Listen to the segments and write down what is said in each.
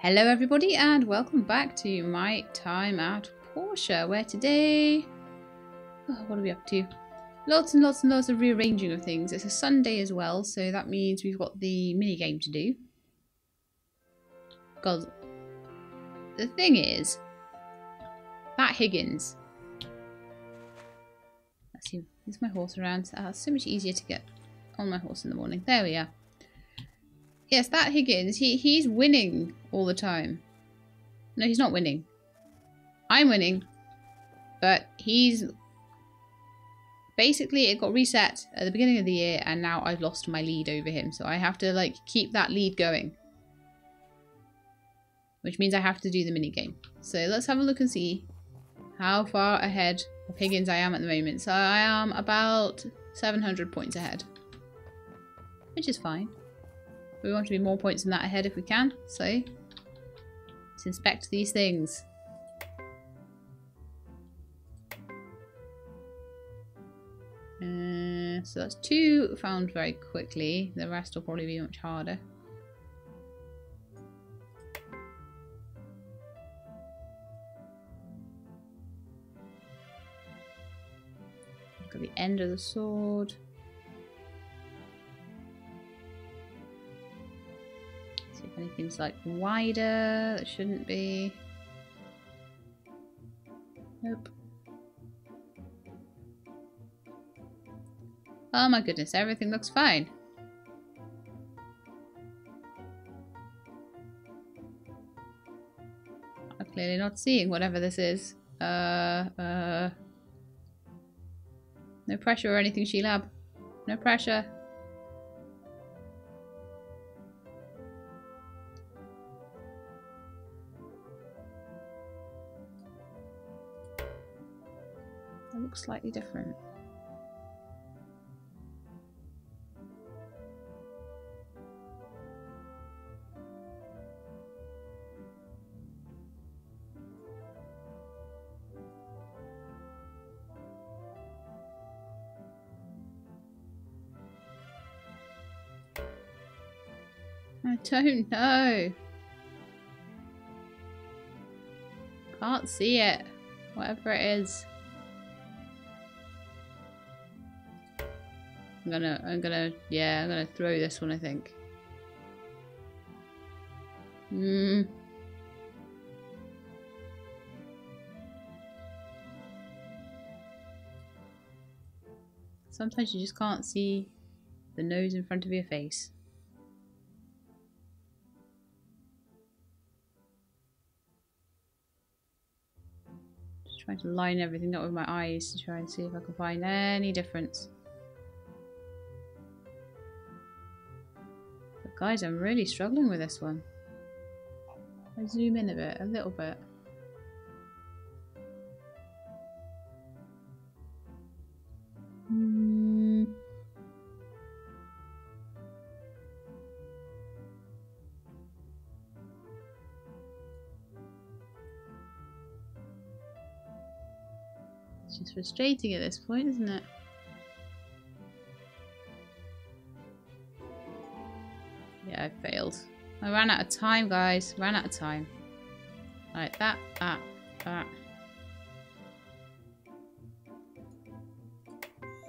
Hello everybody and welcome back to My Time Out Porsche, where today, what are we up to? Lots and lots and lots of rearranging of things. It's a Sunday as well, so that means we've got the mini game to do. Because the thing is, that Higgins, let's see, there's my horse around. It's so much easier to get on my horse in the morning. There we are. Yes, that Higgins, he's winning all the time. No, he's not winning. I'm winning. But he's... Basically, it got reset at the beginning of the year, and now I've lost my lead over him. So I have to, like, keep that lead going. Which means I have to do the minigame. So let's have a look and see how far ahead of Higgins I am at the moment. So I am about 700 points ahead. Which is fine. We want to be more points than that ahead if we can, so let's inspect these things. So that's two found very quickly. The rest will probably be much harder. Look at the end of the sword. Anything's like wider, that shouldn't be. Nope. Oh my goodness, everything looks fine. I'm clearly not seeing whatever this is. No pressure or anything, Shelab. No pressure. Looks slightly different. I don't know. Can't see it. Whatever it is. I'm gonna throw this one, I think. Sometimes you just can't see the nose in front of your face. Just trying to line everything up with my eyes to try and see if I can find any difference. Guys, I'm really struggling with this one. I zoom in a little bit. It's just frustrating at this point, isn't it? I failed. I ran out of time, guys. Ran out of time. Like that, that, that.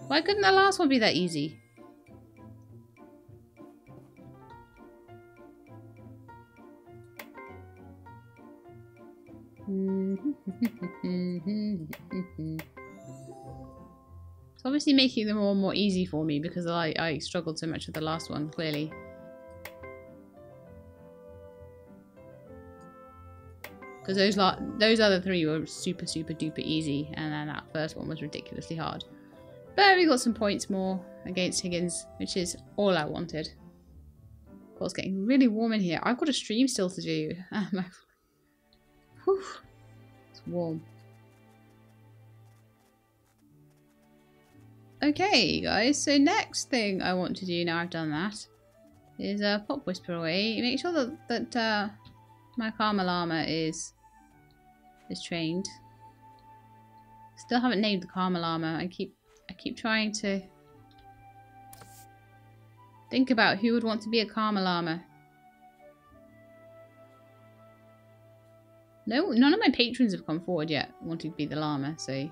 Why couldn't the last one be that easy? It's obviously making them all more easy for me because I struggled so much with the last one, clearly. Because those other three were super, super duper easy, and then that first one was ridiculously hard. But we got some points more against Higgins, which is all I wanted. Of course, getting really warm in here. I've got a stream still to do. Whew, it's warm. Okay, guys, so next thing I want to do, now I've done that, is pop Whisper away. Make sure that my Karmalama is trained. Still haven't named the Karmalama. I keep trying to think about who would want to be a Karmalama. No, none of my patrons have come forward yet wanting to be the llama, so...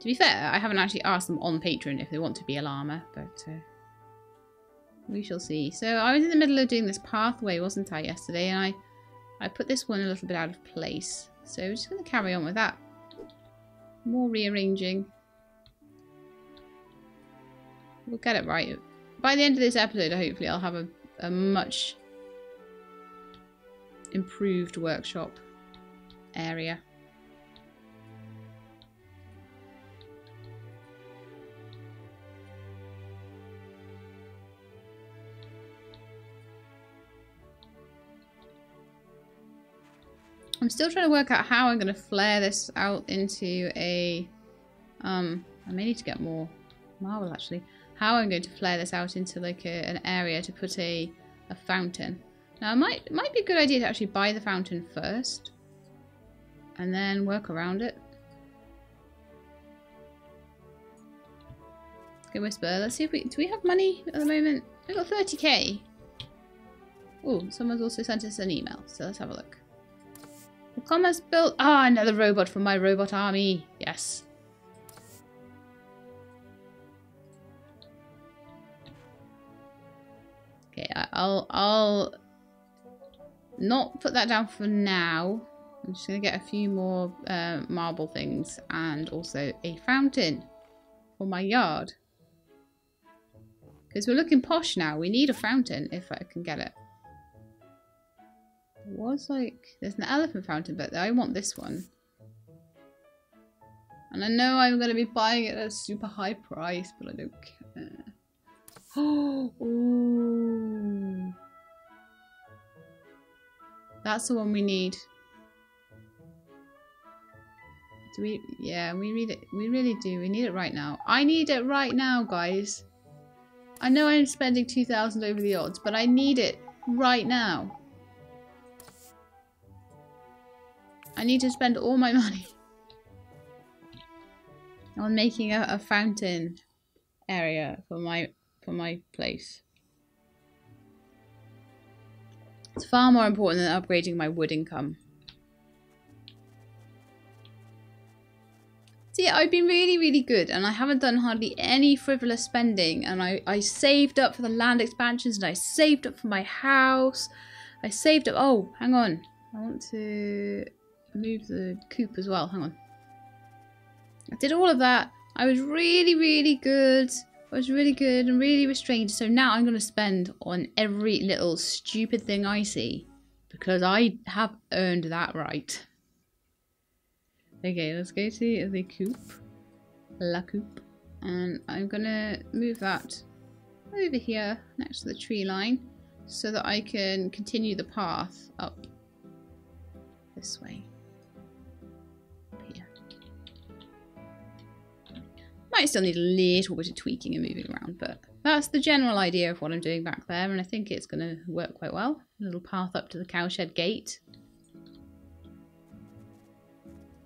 To be fair, I haven't actually asked them on Patreon if they want to be a llama, but... we shall see. So I was in the middle of doing this pathway, wasn't I, yesterday, and I put this one a little bit out of place. So we're just going to carry on with that. More rearranging. We'll get it right. By the end of this episode, hopefully I'll have a much improved workshop area. I'm still trying to work out how I'm going to flare this out into a... I may need to get more marble, actually. How I'm going to flare this out into, like, an area to put a fountain. Now, it might be a good idea to actually buy the fountain first. And then work around it. Okay, Whisper. Let's see if we... Do we have money at the moment? We've got 30k. Oh, someone's also sent us an email. So let's have a look. The commerce build. Ah, another robot for my robot army. Yes. Okay, I'll not put that down for now. I'm just going to get a few more marble things and also a fountain for my yard. Because we're looking posh now. We need a fountain if I can get it. Was like there's an elephant fountain, but I want this one, and I know I'm going to be buying it at a super high price, but I don't care. Oh, that's the one we need. Do we? Yeah, we need it. We really do. We need it right now. I need it right now, guys. I know I'm spending 2,000 over the odds, but I need it right now. I need to spend all my money on making a fountain area for my place. It's far more important than upgrading my wood income. So yeah, I've been really, really good, and I haven't done hardly any frivolous spending, and I saved up for the land expansions, and I saved up for my house. I saved up... Oh, hang on. I want to... move the coop as well. Hang on. I did all of that. I was really, really good. I was really good and really restrained. So now I'm going to spend on every little stupid thing I see. Because I have earned that right. Okay, let's go to the coop. La coop. And I'm going to move that over here next to the tree line. So that I can continue the path up this way. Might still need a little bit of tweaking and moving around, but that's the general idea of what I'm doing back there, and I think it's going to work quite well. A little path up to the cowshed gate.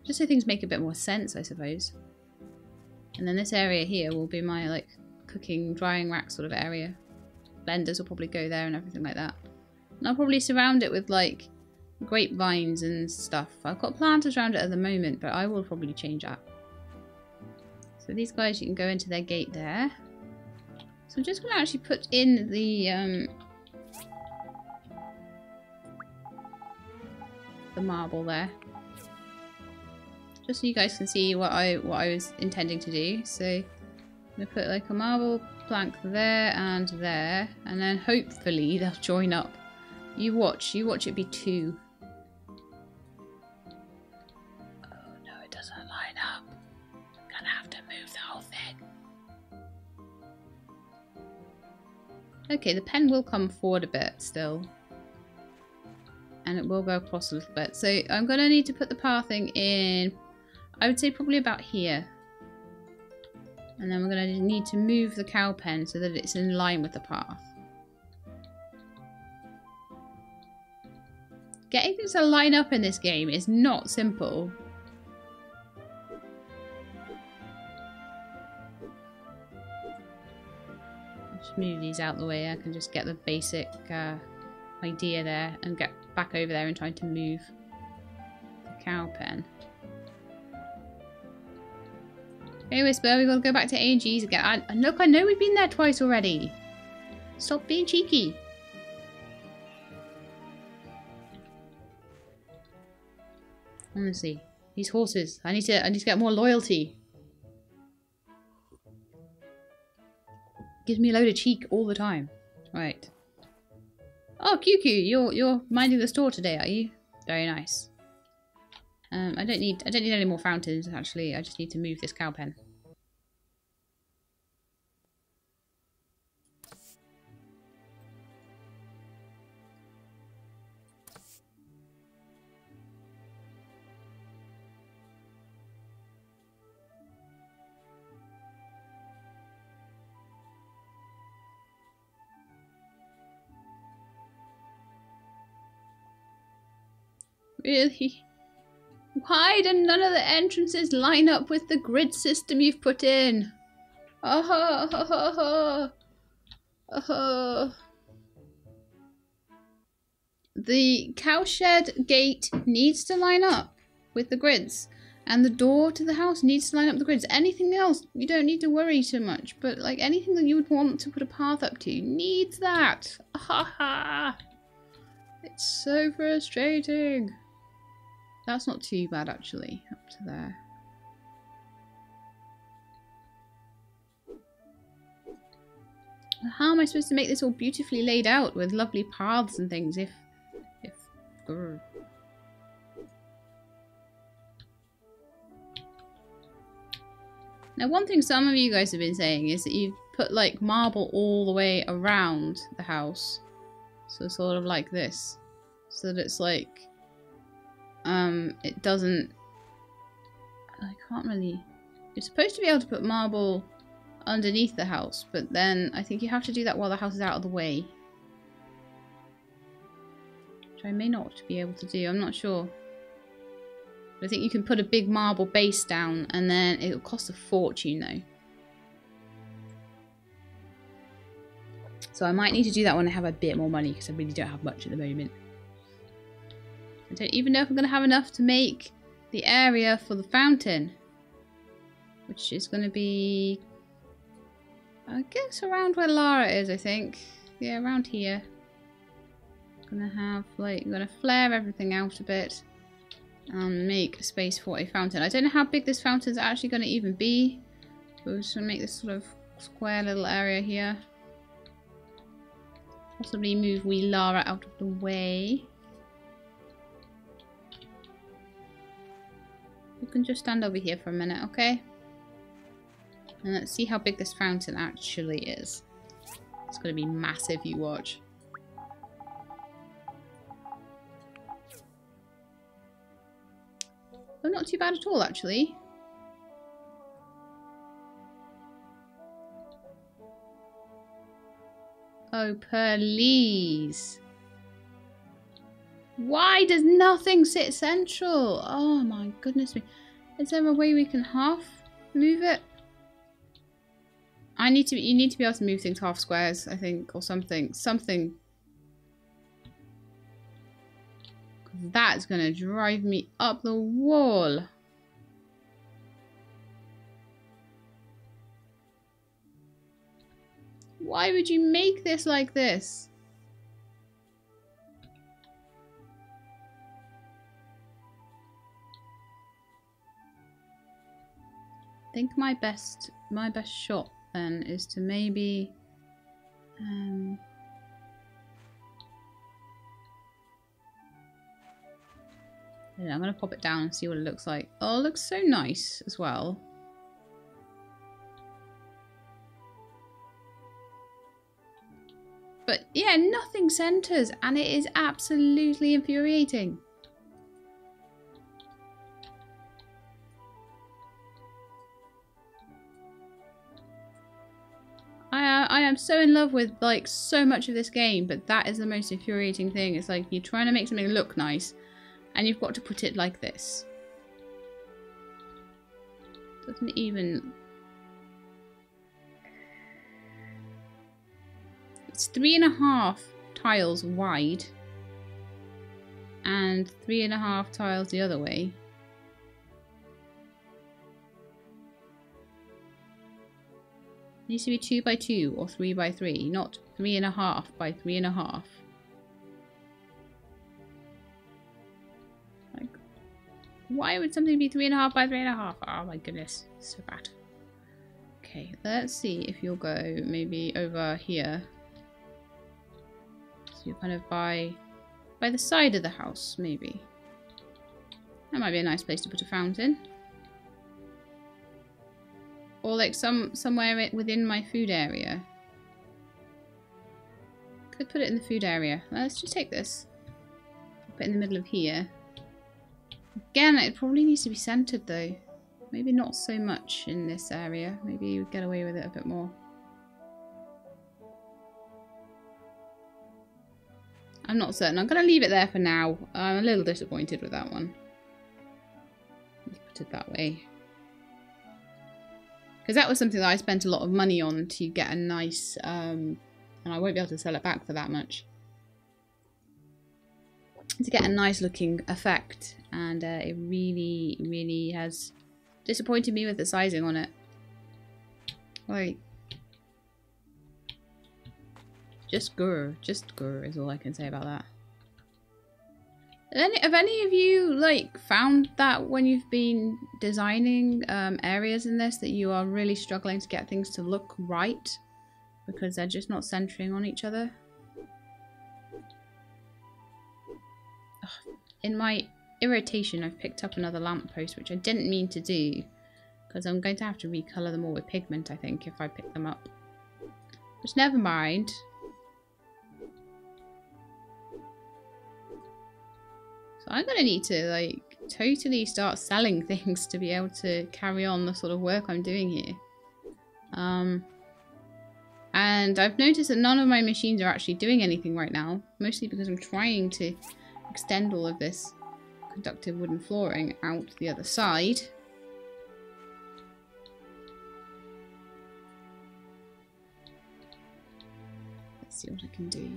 Just so things make a bit more sense, I suppose. And then this area here will be my, like, cooking, drying rack sort of area. Blenders will probably go there and everything like that. And I'll probably surround it with, like, grapevines and stuff. I've got planters around it at the moment, but I will probably change that. So these guys, you can go into their gate there. So I'm just going to actually put in the marble there, just so you guys can see what I was intending to do. So I'm going to put like a marble plank there, and then hopefully they'll join up. You watch it be two. Okay, the pen will come forward a bit still. And it will go across a little bit. So I'm going to need to put the pathing in, I would say probably about here. And then we're going to need to move the cow pen so that it's in line with the path. Getting things to line up in this game is not simple. Move these out the way. I can just get the basic idea there and get back over there and try to move the cow pen. Hey Whisper, we've got to go back to A&G's again. Look, I know we've been there twice already. Stop being cheeky. Honestly, these horses. I need to get more loyalty. Gives me a load of cheek all the time. Right. Oh, QQ, you're minding the store today, are you? Very nice. I don't need any more fountains actually. I just need to move this cow pen. Really? Why do none of the entrances line up with the grid system you've put in? Oh, oh, oh, oh, oh, oh. The cowshed gate needs to line up with the grids, and the door to the house needs to line up with the grids. Anything else, you don't need to worry too much, but like anything that you would want to put a path up to needs that. Ha ha! It's so frustrating. That's not too bad actually, up to there. How am I supposed to make this all beautifully laid out with lovely paths and things if grr. Now one thing some of you guys have been saying is that you've put like marble all the way around the house. So sort of like this. So that it's like it doesn't... I can't really... You're supposed to be able to put marble underneath the house, but then I think you have to do that while the house is out of the way. Which I may not be able to do, I'm not sure. But I think you can put a big marble base down, and then it'll cost a fortune though. So I might need to do that when I have a bit more money, because I really don't have much at the moment. I don't even know if I'm going to have enough to make the area for the fountain. Which is going to be... I guess around where Lara is, I think. Yeah, around here. I'm going to have, like, I'm going to flare everything out a bit. And make a space for a fountain. I don't know how big this fountain's actually going to even be. But we're just going to make this sort of square little area here. Possibly move wee Lara out of the way. You can just stand over here for a minute, okay? And let's see how big this fountain actually is. It's going to be massive, you watch. Well, not too bad at all, actually. Oh, please. Why does nothing sit central? Oh my goodness me. Is there a way we can half move it? You need to be able to move things half squares, I think, or something. Something. That's going to drive me up the wall. Why would you make this like this? I think my best shot then is to maybe yeah, I'm gonna pop it down and see what it looks like. Oh, it looks so nice as well. But yeah, nothing centers and it is absolutely infuriating. I am so in love with like so much of this game, but that is the most infuriating thing. It's like you're trying to make something look nice and you've got to put it like this. Doesn't even... It's 3.5 tiles wide and 3.5 tiles the other way. It needs to be 2 by 2 or 3 by 3, not 3.5 by 3.5. Like, why would something be 3.5 by 3.5? Oh my goodness, so bad. Okay, let's see if you'll go maybe over here. So you're kind of by the side of the house, maybe. That might be a nice place to put a fountain. Or like somewhere within my food area. Could put it in the food area. Let's just take this. Put it in the middle of here. Again, it probably needs to be centered though. Maybe not so much in this area. Maybe you would get away with it a bit more. I'm not certain. I'm going to leave it there for now. I'm a little disappointed with that one. Let's put it that way. Because that was something that I spent a lot of money on to get a nice... and I won't be able to sell it back for that much. To get a nice looking effect. And it really, really has... disappointed me with the sizing on it. Like, just grr is all I can say about that. Have any of you like found that when you've been designing areas in this that you are really struggling to get things to look right because they're just not centering on each other? Ugh. In my irritation, I've picked up another lamppost, which I didn't mean to do, because I'm going to have to recolour them all with pigment, I think, if I pick them up. But never mind. So I'm going to need to, like, totally start selling things to be able to carry on the sort of work I'm doing here. And I've noticed that none of my machines are actually doing anything right now, mostly because I'm trying to extend all of this conductive wooden flooring out the other side. Let's see what I can do.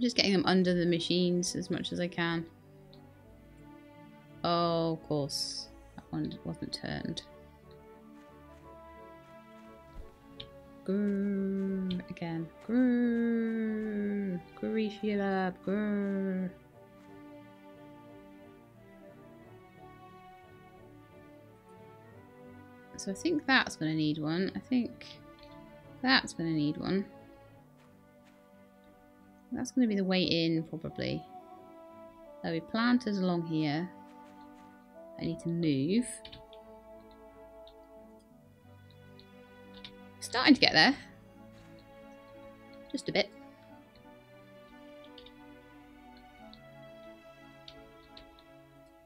Just getting them under the machines as much as I can. Oh, of course. That one wasn't turned. Grrr, again. Grrr. Grrr, Shelab. Grrr. So I think that's going to need one. I think that's going to need one. That's going to be the way in, probably. There'll be planters along here. I need to move. Starting to get there. Just a bit.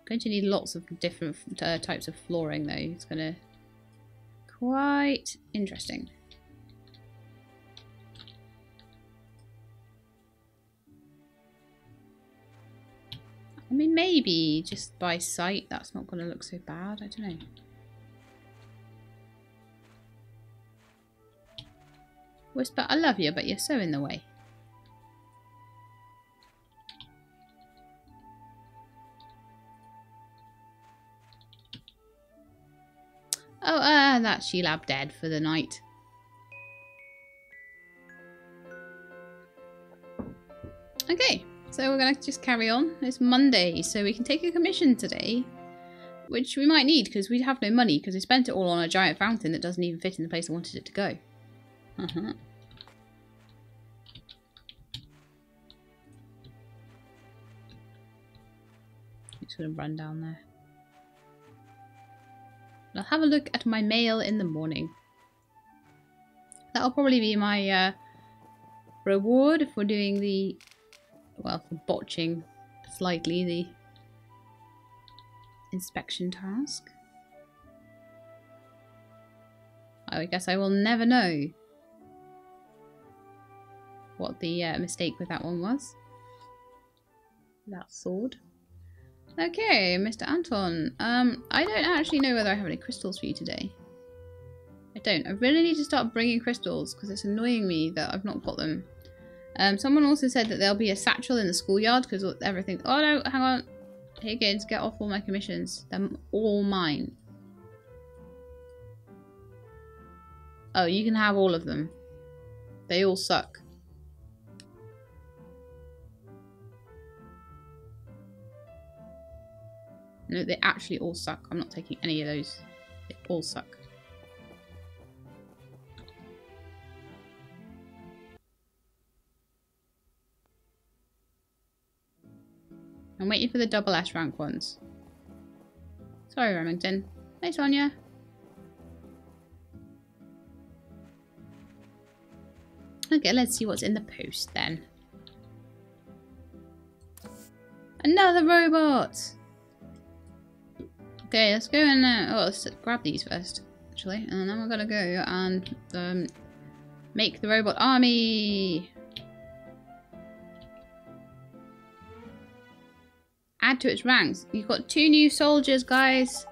Going to need lots of different types of flooring, though. It's going to be quite interesting. I mean, maybe just by sight that's not going to look so bad, I don't know. Whisper, I love you, but you're so in the way. Oh, that's Shelab dead for the night. Okay. So we're going to just carry on. It's Monday, so we can take a commission today, which we might need because we have no money because we spent it all on a giant fountain that doesn't even fit in the place I wanted it to go. Uh-huh. It's going to run down there. I'll have a look at my mail in the morning. That'll probably be my reward if we're doing the... well, for botching slightly the inspection task. I guess I will never know what the mistake with that one was. That sword. Okay, Mr. Anton. I don't actually know whether I have any crystals for you today. I don't. I really need to start bringing crystals because it's annoying me that I've not got them. Someone also said that there'll be a satchel in the schoolyard because everything... Oh no, hang on. Higgins, get off all my commissions. They're all mine. Oh, you can have all of them. They all suck. No, they actually all suck. I'm not taking any of those. They all suck. I'm waiting for the double S rank ones. Sorry, Remington. Hey, Sonya. Okay, let's see what's in the post then. Another robot! Okay, let's go and let's grab these first, actually, and then we're gonna go and make the robot army. Add to its ranks. You've got 2 new soldiers, guys.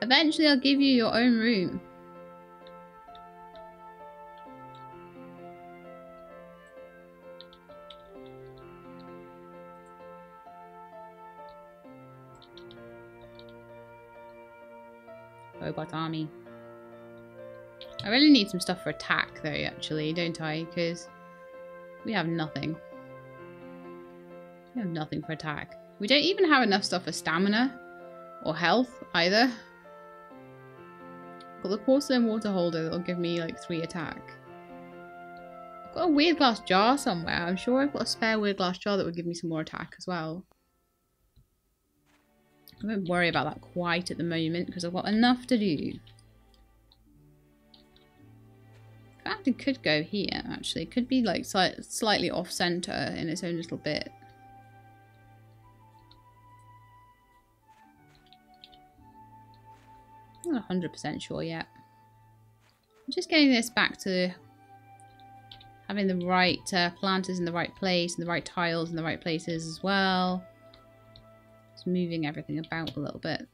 Eventually, I'll give you your own room. Robot army. I really need some stuff for attack though, actually, don't I? Because we have nothing. We have nothing for attack. We don't even have enough stuff for stamina or health either. I've got the porcelain water holder that'll give me like 3 attack. I've got a weird glass jar somewhere. I'm sure I've got a spare weird glass jar that would give me some more attack as well. I won't worry about that quite at the moment because I've got enough to do. In fact, it could go here actually. It could be like slightly off center in its own little bit. I'm not 100% sure yet. I'm just getting this back to having the right planters in the right place and the right tiles in the right places as well. Moving everything about a little bit.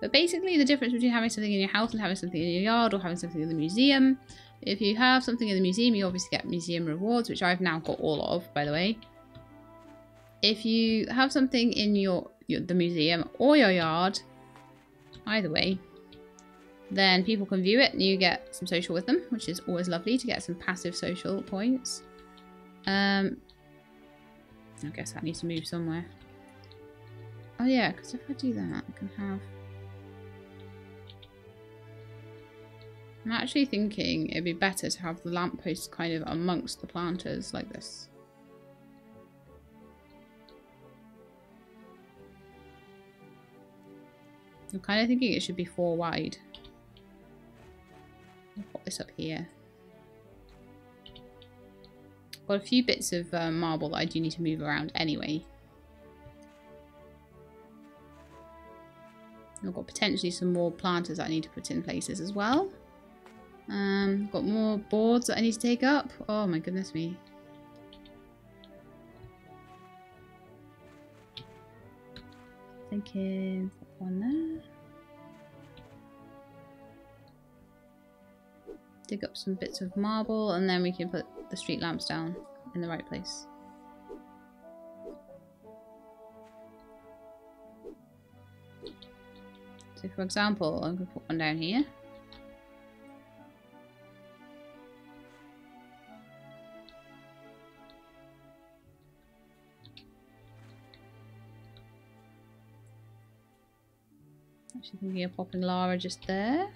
But basically the difference between having something in your house and having something in your yard or having something in the museum. If you have something in the museum, you obviously get museum rewards, which I've now got all of, by the way. If you have something in the museum or your yard, either way, then people can view it and you get some social with them, which is always lovely to get some passive social points. I guess that needs to move somewhere. Oh yeah, because if I do that, I can have... I'm actually thinking it'd be better to have the lampposts kind of amongst the planters like this. I'm kind of thinking it should be 4 wide. I'll pop this up here. Got a few bits of marble that I do need to move around anyway. I've got potentially some more planters that I need to put in places as well. I've got more boards that I need to take up. Oh my goodness me. Thinking, put one there. Dig up some bits of marble and then we can put the street lamps down in the right place. So for example, I'm going to put one down here. Actually thinking of popping Lara just there.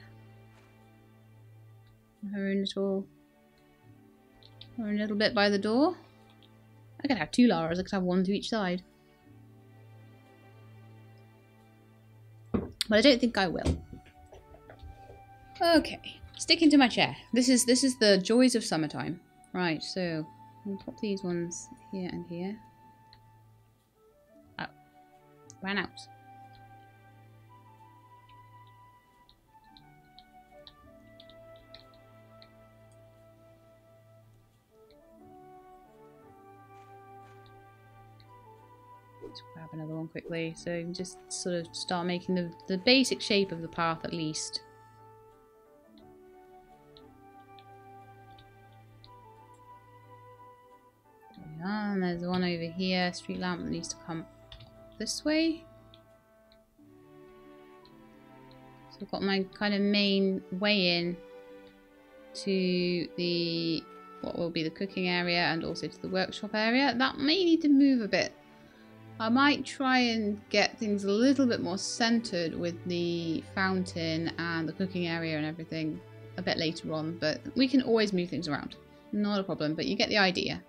Her own little bit by the door. I could have 2 Laras, I could have 1 to each side. But I don't think I will. Okay, Sticking to my chair. This is the joys of summertime. Right, so I'll pop these ones here and here. Oh, ran out. Let's grab another one quickly. So you can just sort of start making the basic shape of the path at least. And there's one over here. Street lamp needs to come this way. So I've got my kind of main way in to the what will be the cooking area and also to the workshop area. That may need to move a bit. I might try and get things a little bit more centered with the fountain and the cooking area and everything a bit later on, but we can always move things around. Not a problem, but you get the idea.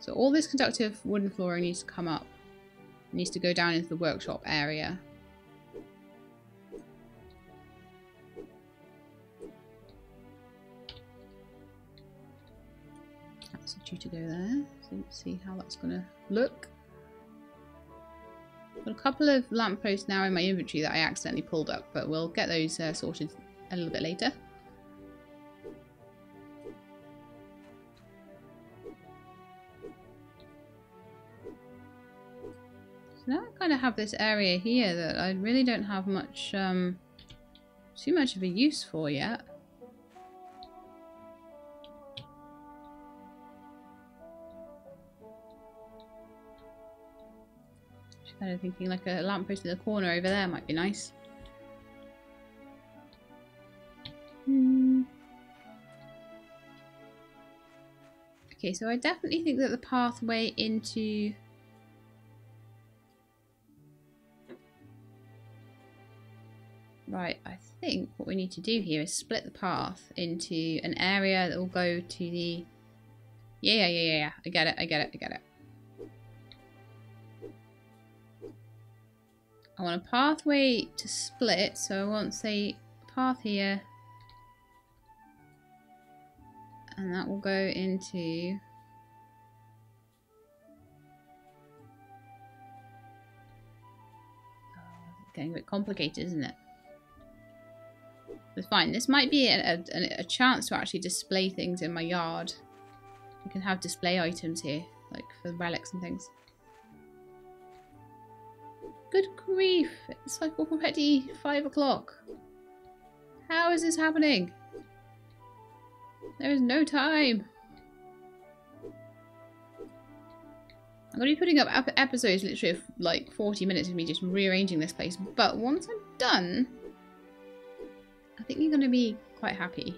So all this conductive wooden flooring needs to come up. It needs to go down into the workshop area. That's due to go there. So let's see how that's going to look. I've got a couple of lampposts now in my inventory that I accidentally pulled up, but we'll get those sorted a little bit later. Now I kind of have this area here that I really don't have much, too much of a use for yet. Just kind of thinking like a lamppost in the corner over there might be nice. Okay, so I definitely think that the pathway into... Right, I think what we need to do here is split the path into an area that will go to the... Yeah, I get it, I get it. I want a pathway to split, so I want, say, a path here. And that will go into... Oh, it's getting a bit complicated, isn't it? It's fine. This might be a chance to actually display things in my yard. You can have display items here, like for relics and things. Good grief! It's like already 5 o'clock. How is this happening? There is no time. I'm going to be putting up episodes literally of like 40 minutes of me just rearranging this place, but once I'm done... I think you're going to be quite happy.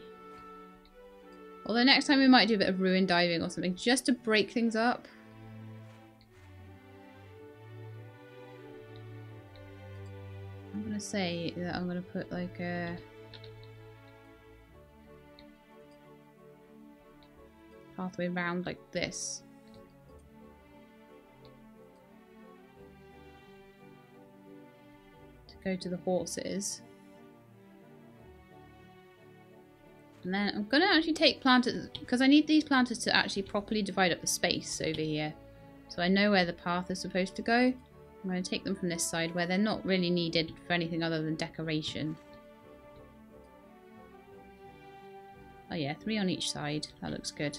Although next time we might do a bit of ruin diving or something just to break things up. I'm going to say that I'm going to put like a pathway round like this. To go to the horses. And then I'm going to actually take planters, because I need these planters to actually properly divide up the space over here. So I know where the path is supposed to go. I'm going to take them from this side where they're not really needed for anything other than decoration. Oh yeah, 3 on each side. That looks good.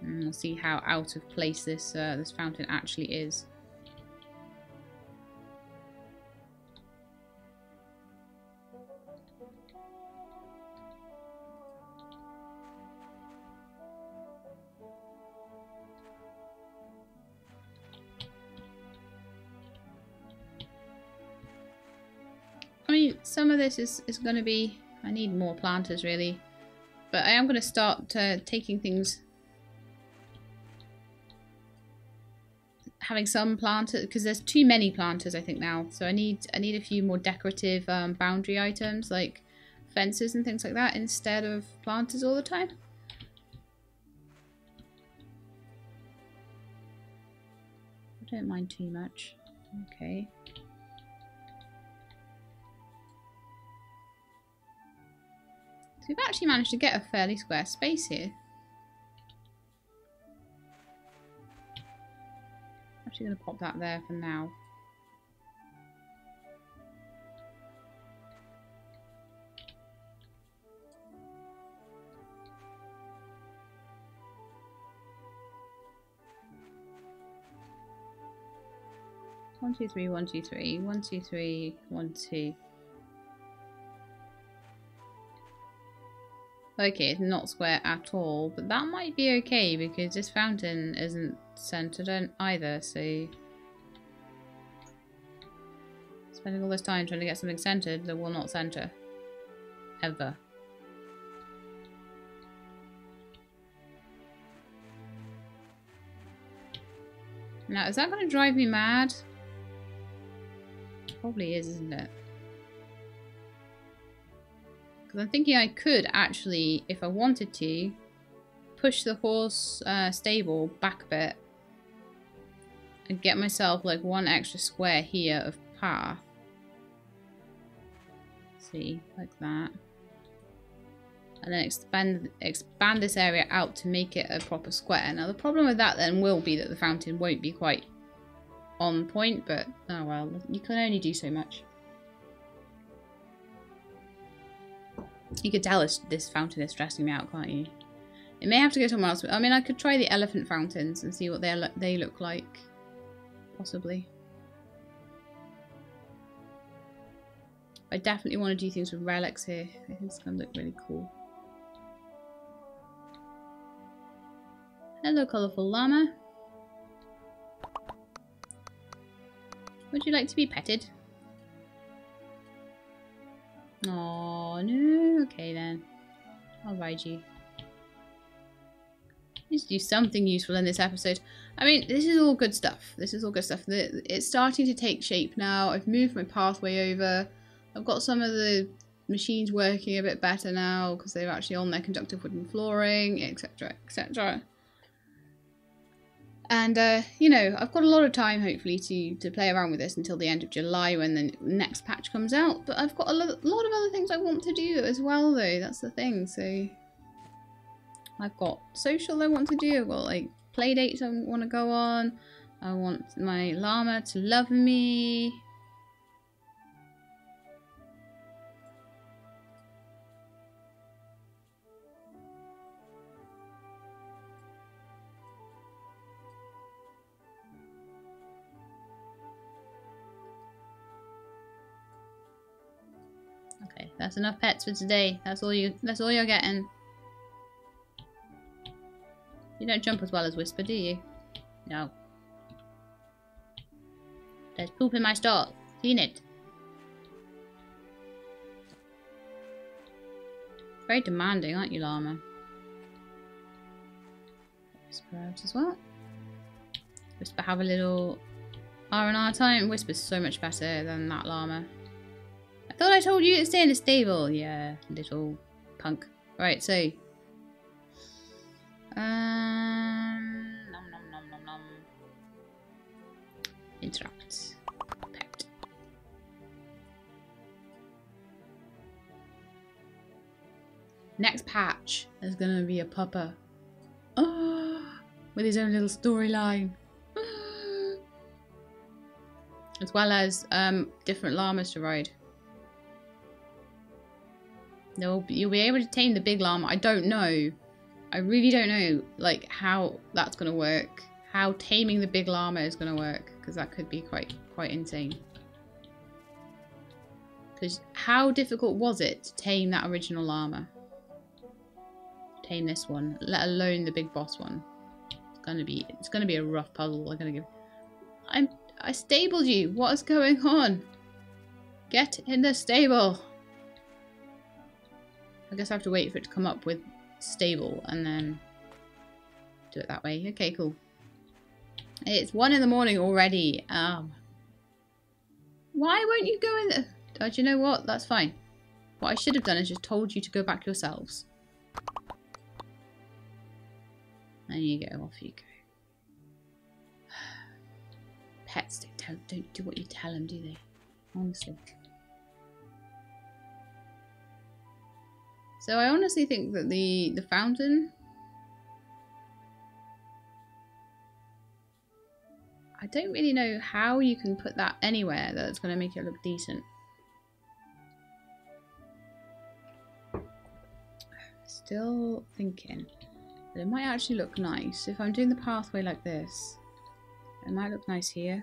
And we'll see how out of place this, this fountain actually is. Some of this is going to be... I need more planters really, but I am going to start taking things... having some planters, because there's too many planters I think now, so I need a few more decorative boundary items like fences and things like that instead of planters all the time. I don't mind too much. Okay. So we've actually managed to get a fairly square space here. I'm actually going to pop that there for now. One, two, three, one, two, three, one, two, three, one, two. Okay, it's not square at all, but that might be okay because this fountain isn't centered either, so... Spending all this time trying to get something centered that will not center. Ever. Now, is that going to drive me mad? Probably is, isn't it? Because I'm thinking I could actually, if I wanted to, push the horse stable back a bit and get myself like one extra square here of path. See, like that. And then expand this area out to make it a proper square. Now the problem with that then will be that the fountain won't be quite on point, but oh well, you can only do so much. You could tell this fountain is stressing me out, can't you? It may have to go somewhere else. I mean, I could try the elephant fountains and see what they look like, possibly. I definitely want to do things with relics here. I think it's going to look really cool. Hello, colourful llama. Would you like to be petted? Oh no, okay then. I'll ride you. Let's do something useful in this episode. I mean, this is all good stuff. This is all good stuff. It's starting to take shape now. I've moved my pathway over. I've got some of the machines working a bit better now because they're actually on their conductive wooden flooring, etc, etc. And, you know, I've got a lot of time, hopefully, to play around with this until the end of July when the next patch comes out. But I've got a lot of other things I want to do as well, though. That's the thing. So I've got social I want to do. I've got, like, play dates I want to go on. I want my llama to love me. That's enough pets for today. That's all you're getting. You don't jump as well as Whisper, do you? No. There's poop in my stall. Clean it. Very demanding, aren't you, llama? Whisper out as well. Whisper have a little R&R time. Whisper's so much better than that llama. Thought I told you to stay in the stable. Yeah, little punk. Right, so. Nom nom nom nom nom. Interact. Pet. Next patch is gonna be a pupper. Oh, with his own little storyline. As well as different llamas to ride. You'll be able to tame the big llama. I don't know. I really don't know, like, how that's going to work. How taming the big llama is going to work. Because that could be quite insane. Because how difficult was it to tame that original llama? Tame this one. Let alone the big boss one. It's going to be a rough puzzle. I stabled you. What is going on? Get in the stable. I guess I have to wait for it to come up with stable and then do it that way. Okay, cool. It's 1 in the morning already. Why won't you go in there? Oh, do you know what? That's fine. What I should have done is just told you to go back yourselves. There you go. Off you go. pets don't do what you tell them, do they? Honestly. So I honestly think that the fountain... I don't really know how you can put that anywhere that's going to make it look decent. Still thinking. But it might actually look nice. If I'm doing the pathway like this, it might look nice here.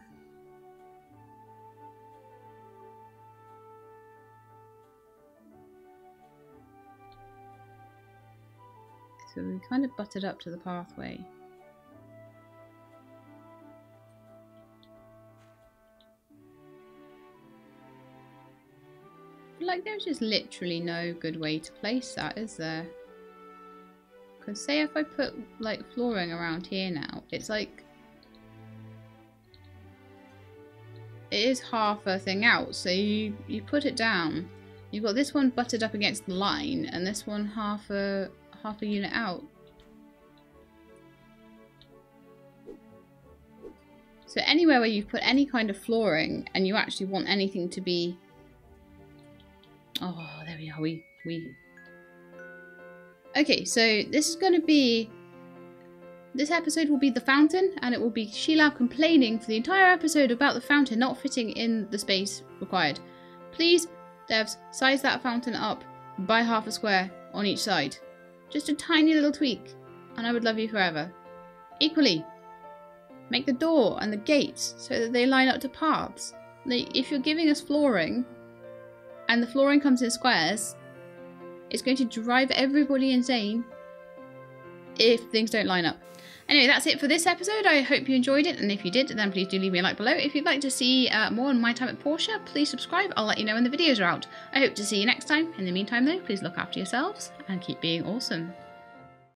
So we kind of butted up to the pathway. Like, there's just literally no good way to place that, is there? Because say if I put, like, flooring around here now, it's like... It is half a thing out, so you put it down. You've got this one butted up against the line, and this one half a unit out. So anywhere where you put any kind of flooring, and you actually want anything to be... Oh, there we are. Okay, so this is going to be... This episode will be the fountain, and it will be Shelab complaining for the entire episode about the fountain not fitting in the space required. Please, devs, size that fountain up by half a square on each side. Just a tiny little tweak, and I would love you forever. Equally, make the door and the gates so that they line up to paths. If you're giving us flooring... and the flooring comes in squares, it's going to drive everybody insane if things don't line up. Anyway, that's it for this episode. I hope you enjoyed it, and if you did, then please do leave me a like below. If you'd like to see more on My Time at Porsche, please subscribe. I'll let you know when the videos are out. I hope to see you next time. In the meantime, though, please look after yourselves and keep being awesome.